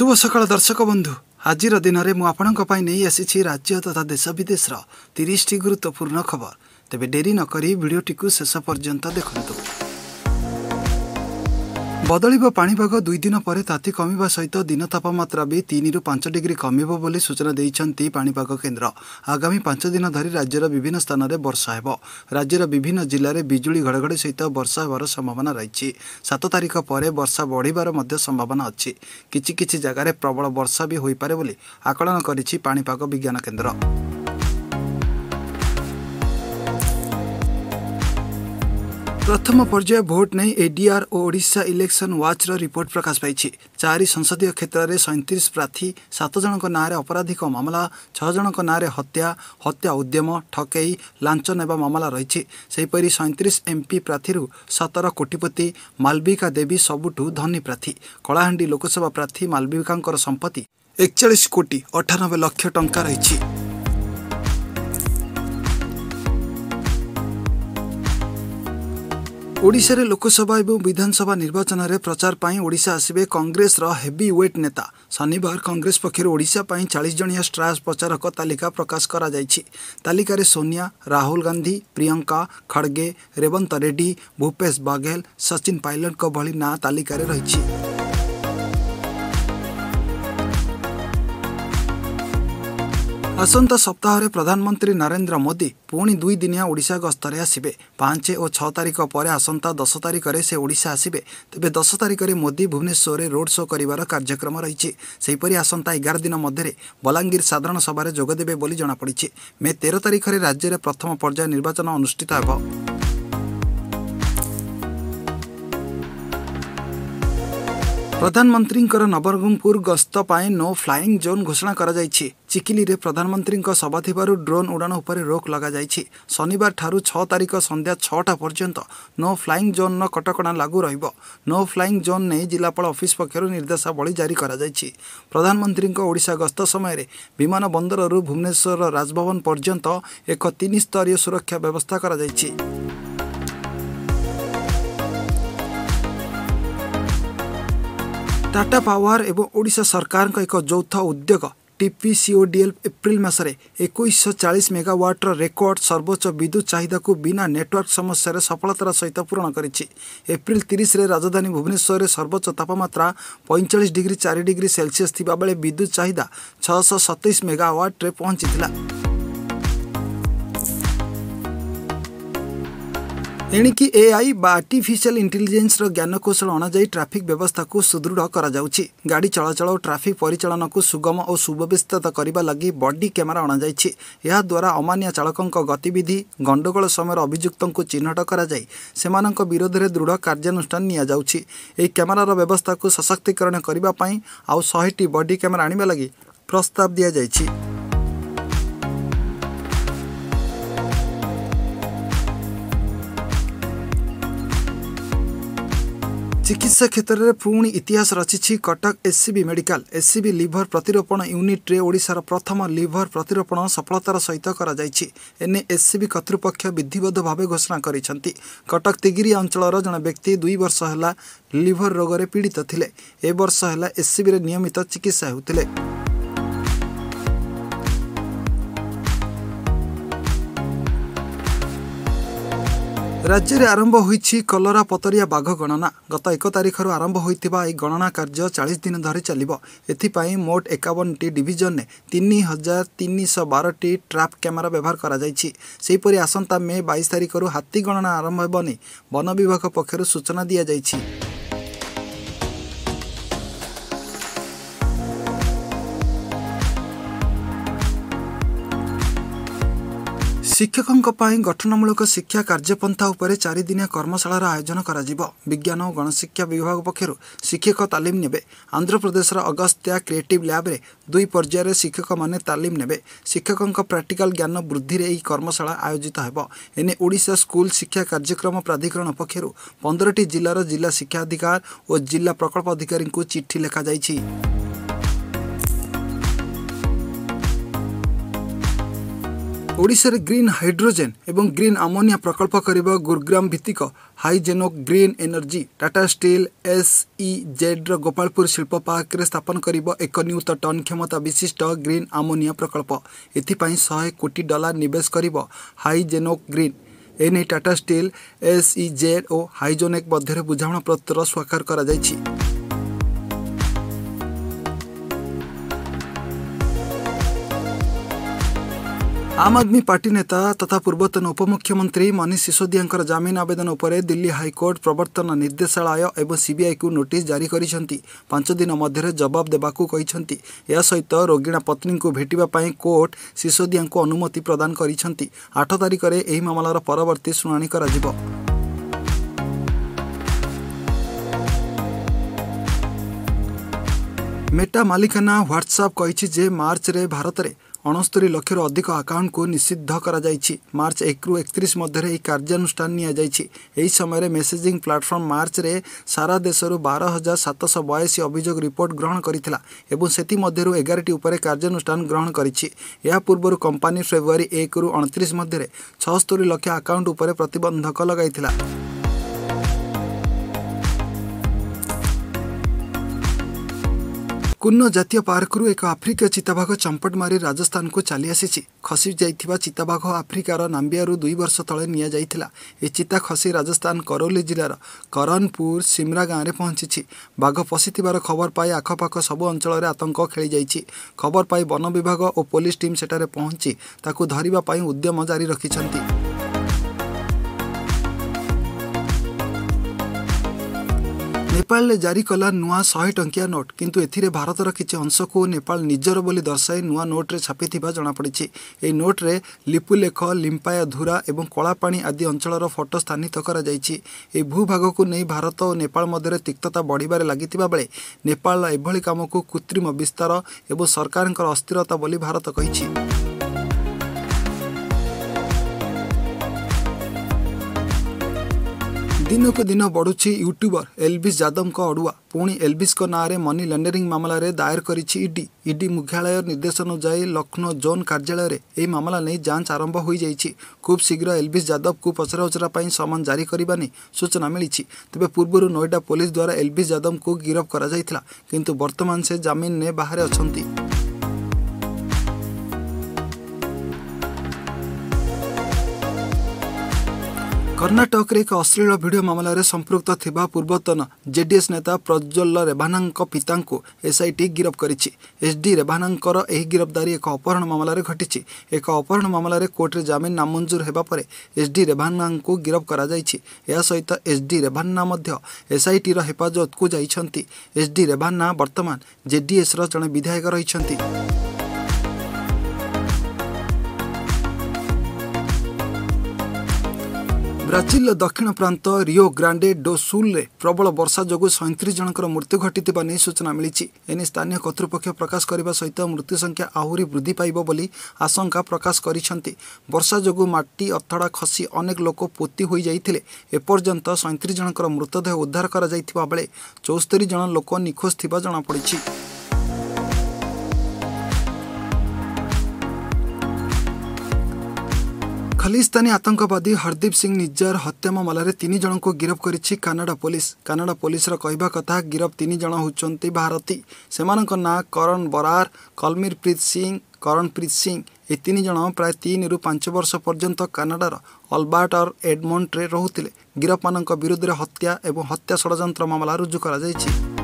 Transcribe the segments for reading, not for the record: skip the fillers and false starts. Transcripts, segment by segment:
शुभ सकाल दर्शक बंधु आज दिन में मुझे पाई नहीं आसी राज्य तथा देश विदेश 30 गुरुत्वपूर्ण खबर तेबे डेरी नक भिडियोटी शेष पर्यंत देखु। बदलिबो पाणिपाग दुई दिन पर ताती कमिबा सहित दिन तापमात्रा भी 3 ରୁ 5 डिग्री कमिबो बोली सूचना दैछन्ती पाणिपाग केन्द्र। आगामी 5 दिन धरी राज्यर विभिन्न स्थान में वर्षा हेबो। राज्यर विभिन्न जिले में बिजुली घड़घड़ी सहित वर्षा होवार संभावना रही। 7 तारिख पर वर्षा बढ़िबार मध्य संभावना अछि। किछि किछि जगह प्रबल वर्षा भी होई पारे बोली आकलन करिछि पाणिपाग विज्ञान केन्द्र। प्रथम पर्याय भोट नहीं एडीआर और ओडिशा इलेक्शन वाचर रिपोर्ट प्रकाश पाई। 4 संसदीय क्षेत्र में 37 प्रार्थी 7 जनक नाँरे अपराधिक मामला 6 जनक नाँरे हत्या हत्या उद्यम ठकई लांच नेबा मामला रही। सेहीपरी 37 एमपी प्रार्थी 17 कोटिपति। मालविका देवी सबुठू धनी प्रार्थी। कलाहांडी लोकसभा प्रार्थी मालविका संपत्ति 41 कोटी 98 लाख टंका रही। ओडिशा रे लोकसभा एवं विधानसभा निर्वाचन रे प्रचार पाई ओडिशा आसिबे कांग्रेस रा हेवी वेट नेता। शनिवार कांग्रेस पक्षर ओडिशा पाई 40 जणिया स्टार प्रचारक तालिका प्रकाश करा जायछि। तालिका रे सोनिया राहुल गांधी प्रियंका खड़गे रेवंत रेड्डी भूपेश बघेल सचिन पायलट को भली ना तालिका रे रहिछि। आसंता सप्ताह प्रधानमंत्री नरेंद्र मोदी पुणी 2 दिनिया ओडिशा गस्तरे आसिबे। 5 और 6 तारिख पर आसंता 10 तारिख से ओडिशा आसिबे। तेबे 10 तारिख में मोदी भुवनेश्वर रोड शो करिवार कार्यक्रम रही। सेहीपरी आसंता 11 दिन मध्य बलांगीर साधारण सभा रे जोग देबे बोली जना पड़ी। मे 13 तारिख रे राज्य रे प्रथम पर्याय निर्वाचन अनुष्ठित हेब। प्रधानमंत्री नवरंगपुर गस्त पाए नो फ्लाइंग जोन घोषणा करा जायछि। चिकिली रे प्रधानमंत्री सभा थिबारु ड्रोन उड़ान उपर रोक लगा जायछि। शनिवार ठारू 6 तारिख संध्या 6टा पर्यंत नो फ्लाइंग जोन न कटकणा लागू रहिबो। नो फ्लाइंग जोन नै जिलापाल ऑफिस पक्षरु निर्देशावली जारी करा जायछि। प्रधानमंत्री ओडिशा गस्त समय विमान बंदर रु भुवनेश्वर राजभवन पर्यंत एक 3 स्तरीय सुरक्षा व्यवस्था करा जायछि। टाटा पावर एवं ओडिशा सरकार एक यौथ उद्योग टीपीसीओडीएल एप्रिल मासरे 2140 मेगावाट रेकॉर्ड सर्वोच्च विद्युत चाहिदा को बिना नेटवर्क समस्या रे सफलतार सहित पूर्ण करिछि। एप्रिल 30 रे राजधानी भुवनेश्वर रे सर्वोच्च तापमात्रा 45 डिग्री 4 डिग्री सेल्सियस थिबा बेले विद्युत चाहिदा 627 मेगावाट रे पहुंचीतिला। एणिकी एआई बा आर्टिफिशियल इंटेलिजेंस रो ज्ञानकौशल अणाई ट्राफिक व्यवस्था को सुदृढ़ करा जाउछि। गाड़ी चलाचल और ट्राफिक परिचालन को सुगम और सुव्यवस्थित करने लगी बॉडी कैमेरा अणाई। यह द्वारा अमानिया चालकों गतिविधि गंडगोल समय अभियुक्तों को चिन्हट कराई सेमानक विरोध में दृढ़ कार्यानुष्ठान निया जाउछि। एई कैमेरार व्यवस्था को सशक्तिकरण करने पाई आउ 100टी बॉडी कैमेरा आने लगी प्रस्ताव दिया जाइछि। चिकित्सा क्षेत्र में पुणी इतिहास रचि Cuttack SCB medical. SCB liver प्रतिरोपण यूनिट रे ओडिशार प्रथम लिभर प्रतिरोपण सफलतार सहित कराई। एने एससीबी कर्तृपक्ष विधिवद्ध भाव घोषणा करिसेंती। कटक तिगिरी अंचल जन व्यक्ति 2 वर्ष है लिभर रोग रे पीड़ित थिले। ए वर्ष है एससीबी रे नियमित चिकित्सा होउथिले। राज्य में आरंभ होईछि कलरा पतरिया बाघ गणना। गत 1 तारिखर आरंभ होईथिबा एई गणना कार्य 40 दिन धरी चलिबो। एथिपाई मोट 51टी डिविजन ने 3312टी ट्रैप कैमेरा व्यवहार करा जाइछि। सेहीपरि आसंता मे 22 तारिखर हाथी गणना आरंभ हेबनि वन विभाग पक्षरु सूचना दिया जाइछि। शिक्षकों गठनमूलक शिक्षा कार्यपंथा उपर 4 दिनिया कर्मशालार आयोजन कर विज्ञान और गणशिक्षा विभाग पक्षर शिक्षक तालीम नेबे। आंध्र प्रदेश अगस्त्या क्रिएटिव लैब रे 2 पर्याय रे शिक्षक माने तालीम नेबे। शिक्षकों प्रैक्टिकल ज्ञान वृद्धि रे एई कर्मशाला आयोजित हेबो। एने ओडिशा स्कूल शिक्षा कार्यक्रम प्राधिकरण पक्षर 15टी जिलार जिला शिक्षा अधिकार और जिला प्रकल्प अधिकारी को चिट्ठी लिखा जाइछि। ओडिशा रे ग्रीन हाइड्रोजन एवं ग्रीन अमोनिया प्रकल्प करबा गुरुग्राम भित्तिक Hygenco green energy Tata steel SEZ रो गोपालपुर शिल्प पार्क रे स्थापन करबा 1 न्यूटन टन क्षमता विशिष्ट ग्रीन अमोनिया प्रकल्प एथि पई 100 कोटी डॉलर निवेश करबा हाइजेनो ग्रीन एने टाटा स्टील एसईजेड ओ हाइजेनो मध्य रे बुझामणा पत्र स्वाक्षर करा जायछि। आम आदमी पार्टी नेता तथा पूर्वतन उपमुख्यमंत्री मनीष सिसोदिया जामीन आवेदन उपर दिल्ली हाईकोर्ट प्रवर्तन निर्देशालय एवं सीबीआई को नोटिस जारी करिसेंती 5 दिन मध्य जवाब देबाकू कहिसेंती। या सहित रोगिणा पत्नी को भेटिबा पई कोर्ट सिसोदिया को अनुमति प्रदान करिसेंती। 8 तारिख रे एही मामलार परवर्ती सुनानी करा जिवो। मेटा मालिकाना व्हाट्सएप कहिछि जे मार्च रे भारत रे 69 लाख रो अधिक अकाउंट को निषिद्ध करा जायछि। मार्च 1 रु 31 मध्य रे कार्यानुष्ठान निया जायछि। एही समय रे मेसेजिंग प्लेटफॉर्म मार्च रे सारा देश रो 12782 अभियोग रिपोर्ट ग्रहण करितला एवं सेति मध्य रो 11 टी ऊपर कार्यानुष्ठान ग्रहण करिछि। या पूर्व रो कंपनी फेब्रुवारी 1 रु 29 मध्य रे 76 लाख अकाउंट ऊपर प्रतिबंधक लगाइतला। कुन्नो जातीय पार्क रु एक आफ्रिका चिताबाघ चंपट मारी राजस्थान को चली आसी। खसी जाइथिबा चिताबाघ आफ्रिकार नाम्बिया रु 2 वर्ष तले निया जाइथिला। ए चिता खसी राजस्थान करौली जिलार करनपुर सिमरा गाँव में पहुंची। बाघ पशिथिबार खबर पाई आखपाख सब अंचल आतंक खेली जाइछि। खबर पाई वन विभाग और पुलिस टीम सेठारे पहुंची ताकू धरिबा पाई उद्यम जारी रखिछंती। नेपाल ने जारी कला नुआ 100 टंकिया नोट किंतु एथिरे भारत रा किछि अंश को नेपाल निजर बोली दर्शाई नुआ नोट रे छापिथिबा जणा पड़िछि। ए नोट रे लिपुलेख लिंपाया धुरा एवं कोलापाणी आदि अंचल रो फोटो स्थानित करा जाइछि। ए भूभाग को नै भारत और नेपाल मध्य रे तिक्तता बढिबारे लागितिबा बेले नेपाल एभली काम को कृत्रिम विस्तार एवं सरकारनकर अस्थिरता बोली भारत कहिछि। दिन को दिन बढ़ुची यूट्यूबर एल्विस जादम का अड़ुआ पुणी एल्विस को नारे मनी लंडरिंग मामला रे दायर करिछि ईडी। ईडी मुख्यालय निर्देश अनुसार लखनऊ जोन कार्यालय रे एही मामला नै जांच आरंभ होई जाइछि। खूब शीघ्र एल्विस जादव को पचराउचरा पई समन जारी करबा नै सूचना मिलिछि। तबे पूर्वरु नोएडा पुलिस द्वारा एल्विस जादम को गिरफ्त करा जाइतला किंतु वर्तमान से जमीन ने बाहर अछंती। कर्नाटक रे एक अश्लील भिडियो मामला रे संपृक्त थिबा पूर्वतन जेडीएस नेता प्रज्वल रेवान्ना पिता को एसआईटी गिरफ्त करिछि। एसडी रेवान्ना रो एही गिरफ्तारी एक अपहरण मामला रे घटिछि। एक अपहरण मामला रे कोर्ट रे जमीन नामंजूर हेबा परे एसडी रेवान्ना को गिरफ्त करा जाइछि। या सहित एसडी रेवान्ना मध्ये एसआईटी रो हेफाजत को जाइछंती। एसडी रेवान्ना वर्तमान जेडीएस रो जने विधायक रहिछंती। ब्राजिल दक्षिण प्रांत रियो ग्रांडे डो सुल रे प्रबल वर्षा जगु 37 जनकर मृत्यु घटितिबा नै सूचना मिलिछि। एने स्थानीय कर्तृपक्ष प्रकाश करबा सहित मृत्यु संख्या आहुरी वृद्धि पाइबो बोली आशंका प्रकाश करिसेंती। वर्षा जगु माटी अथडा खसी अनेक लोक पोती होई जाइथिले। एपर्यंत 37 जनकर मृतदेह उद्धार करा जाइथिबा बेले 74 जन लोक निखोज थिबा जणा पड़िछि। खालिस्तानी आतंकवादी हरदीप सिंह निज्जार हत्या मामला रे 3 जन को गिरफ्त करिछि कनाडा पुलिस। कनाडा पुलिस रा कहबा कथा गिरफ्त 3 जन होचंती भारती। सेमानक ना करण बरार कलमीरप्रीत सिंह करणप्रीत सिंह। ए 3 जन प्राय 3 रु 5 वर्ष पर्यंत कनाडा रा अल्बर्ट और एडमंड रे रहुतिले। गिरफ्त मानक विरुद्ध रे हत्या एवं हत्या षडयंत्र मामला रुजु करा जाइछि।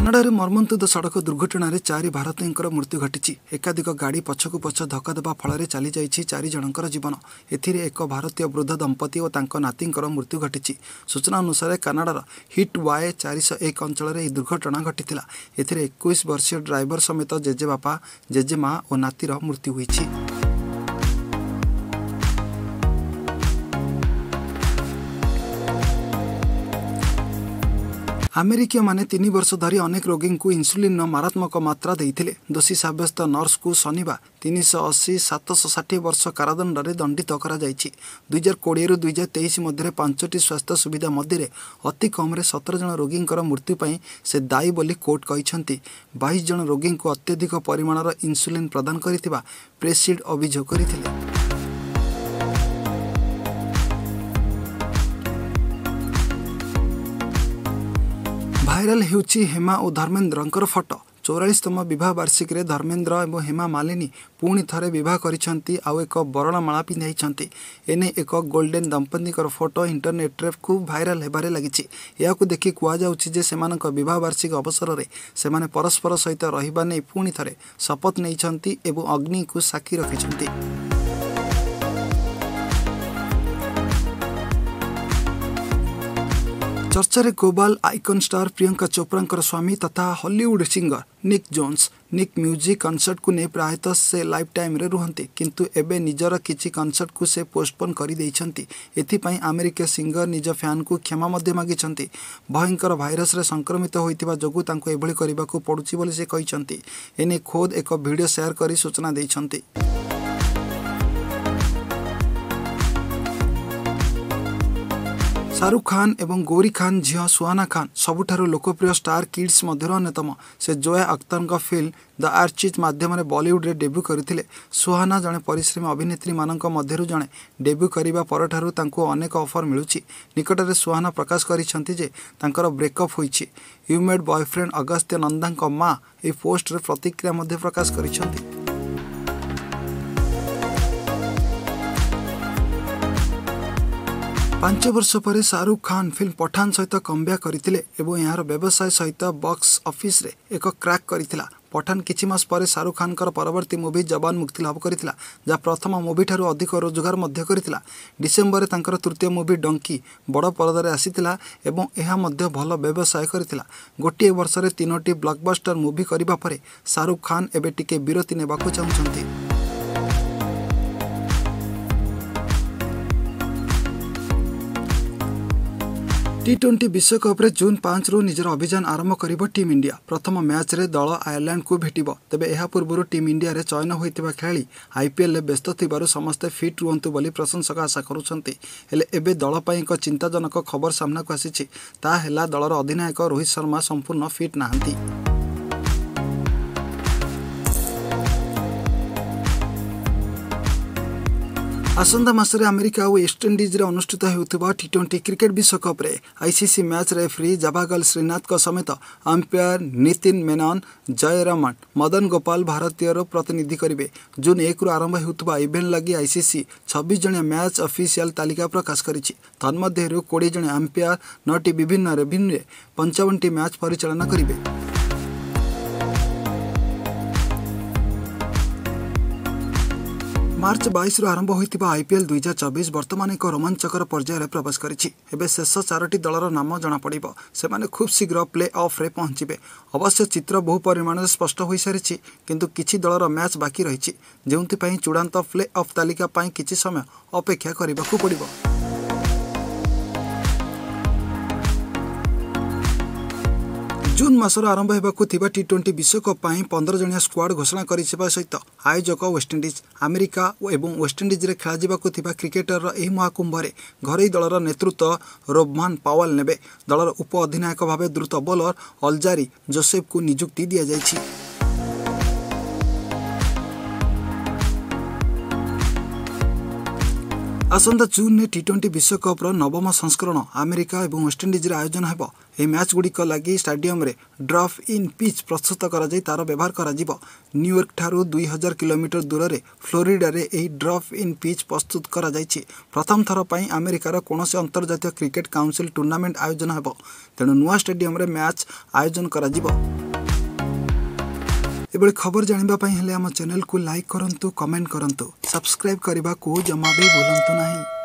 कनाडा रे मर्मन्तुद सड़क दुर्घटना रे 4 भारतीय मृत्यु घटी। एकाधिक गाड़ी पछकु पछ धक्का देवा फल रे चली जाइछि 4 जनकर जीवन। एथिरे एक भारतीय वृद्ध दंपति और तांको नातींकर मृत्यु घटी। सूचना अनुसार कनाडा रा हिटवाय 401 अंचल रे ए दुर्घटना घटितिला। एथिरे 21 वर्षीय ड्राइवर समेत जेजेबापा जेजेमा और नातीर मृत्यु होईछि। अमेरिका माने 3 वर्ष धरी अनेक रोगी को इन्सुलिन मारात्मक मात्रा देइथिले। दोषी साब्यस्त नर्स को शनिवार 380 760 वर्ष कारादंड रे दंडित करा जायछि। 2020 रु 2023 मध्ये पांचटी स्वास्थ्य सुविधा मध्ये अति कम रे 17 जन रोगी को मृत्यु पई से दायी बोली कोर्ट कहिसंती। 22 जन रोगी को अत्यधिक परिमाण रो इन्सुलिन प्रदान करितबा प्रेसिड अभियोग करिथिले। भाइराल हेउछि हेमा और धर्मेन्द्र फटो। 44तम बह वार्षिक रे धर्मेन्द्र और हेमा मालिनी पुणी थे बहुत करती बरणमाला पिंधाई। एने एक गोल्डेन दंपति फोटो इंटरनेट रे खूब भाइराल होबार लगी। या देखि कहुचे से बह वार्षिक अवसर में से परस्पर सहित रहा नहीं पुणी थे शपथ नहीं अग्नि को साक्षी रखिंट। चर्चा global icon star Priyanka Chopra स्वामी तथा Hollywood singer Nick Jonas Nick music concert को नहीं प्रायतः से लाइफ टाइम रे रुहंती, किंतु एबे निजर किसी कनसर्ट को से पोस्टपोन कर देइछंती। एथिपाई अमेरिका सिंगर निज फैन को क्षमा मागिछंती। भयंकर भाइरस रे संक्रमित होइतिबा जोगु तांको एभली करबाकू पडुछि बोली से कहिछंती। एने खोद एक वीडियो शेयर करी सूचना देइछंती। शाहरुख खान एवं गौरी खान झिया सुहाना खान सबुठारु लोकप्रिय स्टार किड्स मध्यरु अन्यतम। से जोया अख्तरंग फिल्म द आर्चीज माध्यम रे बॉलीवुड रे डेब्यू करथिले। सुहाना जने परिश्रमी अभिनेत्री मानक मध्यरु जने। डेब्यू करिबा परठारु तांको अनेक ऑफर मिलुछि। निकटरे सुहाना प्रकाश करिसंती जे तांकर ब्रेकअप होईछि। यू मेड बॉयफ्रेंड अगस्त्य नंदा को मां ए पोस्ट रे प्रतिक्रिया मध्ये प्रकाश करिसंती। पांच वर्ष पर शाहरुख खान फिल्म पठान सहित कमब्याक करथिले एवं यार व्यवसाय सहित बॉक्स ऑफिस रे एक क्रैक करथिला। पठान किछि मास पर शाहरुख खान परवर्ती मूवी जवान मुक्ति लाभ करथिला, जा प्रथम मूवी ठारू अधिक रोजगार मध्ये करथिला। डिसेंबर रे तांकर तृतीय मूवी डंकी बड़ पर्दा रे आसीतिला एवं एहा मध्ये भल व्यवसाय करथिला। गोटे वर्ष रे 3टी ब्लॉकबस्टर मूवी करिबा परे शाहरुख खान एबे टिके विरति नेबाकू चाहुचंती। T20 विश्वकप जून 5 रु निजर अभियान आरंभ करिबो टीम इंडिया। प्रथम मैच रे दल आयरलैंड को भेटिबो। तबे एहा पूर्व टीम इंडिया रे चयन होइतिबा खेलाड़ी आईपीएल रे व्यस्त थिबारु समस्त फिट रुहंतु बोली प्रशंसक आशा करूछंती। हेले एबे दल पई एक चिंताजनक खबर सामना को आसीछि। ता हेला दलर अधिनायक रोहित शर्मा संपूर्ण फिट नाहंती। आसंता मासरे अमेरिका और वेस्टइंडीज रे अनुष्ठित हेउथिबा T20 क्रिकेट विश्वकप रे ICC match referee Javagal Srinath का समेत अंपायर नितिन मेनन, जय रमन, मदन गोपाल भारतीय रो प्रतिनिधि करिवे। जून 1 रु आरंभ हेउथिबा इवेंट लागि आईसीसी 26 जणिया मैच ऑफिशियल तालिका प्रकाश करिछि। तन्मध्यरु 20 जण अंपायर 9टी विभिन्न रेवेन्यू 55 टी मैच परिचालन करिवे। मार्च 22 रु आरंभ होइतिबा आईपीएल 2024 वर्तमान एक रोमांचकर पर्यायर प्रवेश करिछि। एबे शेष 4टी दलर नाम जना पड़िबो। सेमाने खूब शीघ्र प्ले ऑफ रे पहुँचे। अवश्य चित्र बहु परिमाण स्पष्ट हो सारी, किंतु किछि दलर मैच बाकी रहिछि, जेउंतिपाई चूड़ांत प्ले ऑफ तालिका पाई किछि समय अपेक्षा करबाकू पड़िबो। जून मासर आरंभ होगा T20 विश्वकप 15 जणिया स्क्वाड घोषणा करने सहित आयोजक वेस्टइंडीज अमेरिका एवं वेस्टइंडीज रे खेल क्रिकेटर यह महाकुंभ में घरोई दलर नेतृत्व रोबमान पावल नेबे। दलर उप अधिनायक भाव द्रुत बोलर अलजारी जोसेफ को नियुक्ति दि जाएगी। आसंता जून में T20 विश्वकप नवम संस्करण अमेरिका और वेस्टइंडीज आयोजन होब। यह मैच गुड़िक लगी स्टाडियम रे ड्रॉप इन पिच प्रस्तुत कर तार व्यवहार कर। न्यूयॉर्क ठारू 2000 किलोमीटर दूर रे फ्लोरिडा रे यह ड्रॉप इन पिच प्रस्तुत कर। प्रथम थर पर अमेरिकार कौन से अंतर्राष्ट्रीय क्रिकेट काउंसिल टूर्नामेंट आयोजन होब। तेणु नुआ स्टेडियम रे मैच आयोजन कर। एबे खबर जानिबा पई हेले आम चैनल को लाइक करंतु, कमेंट करंतु, सब्सक्राइब करिबा को जमा भी भूलंतु नहीं।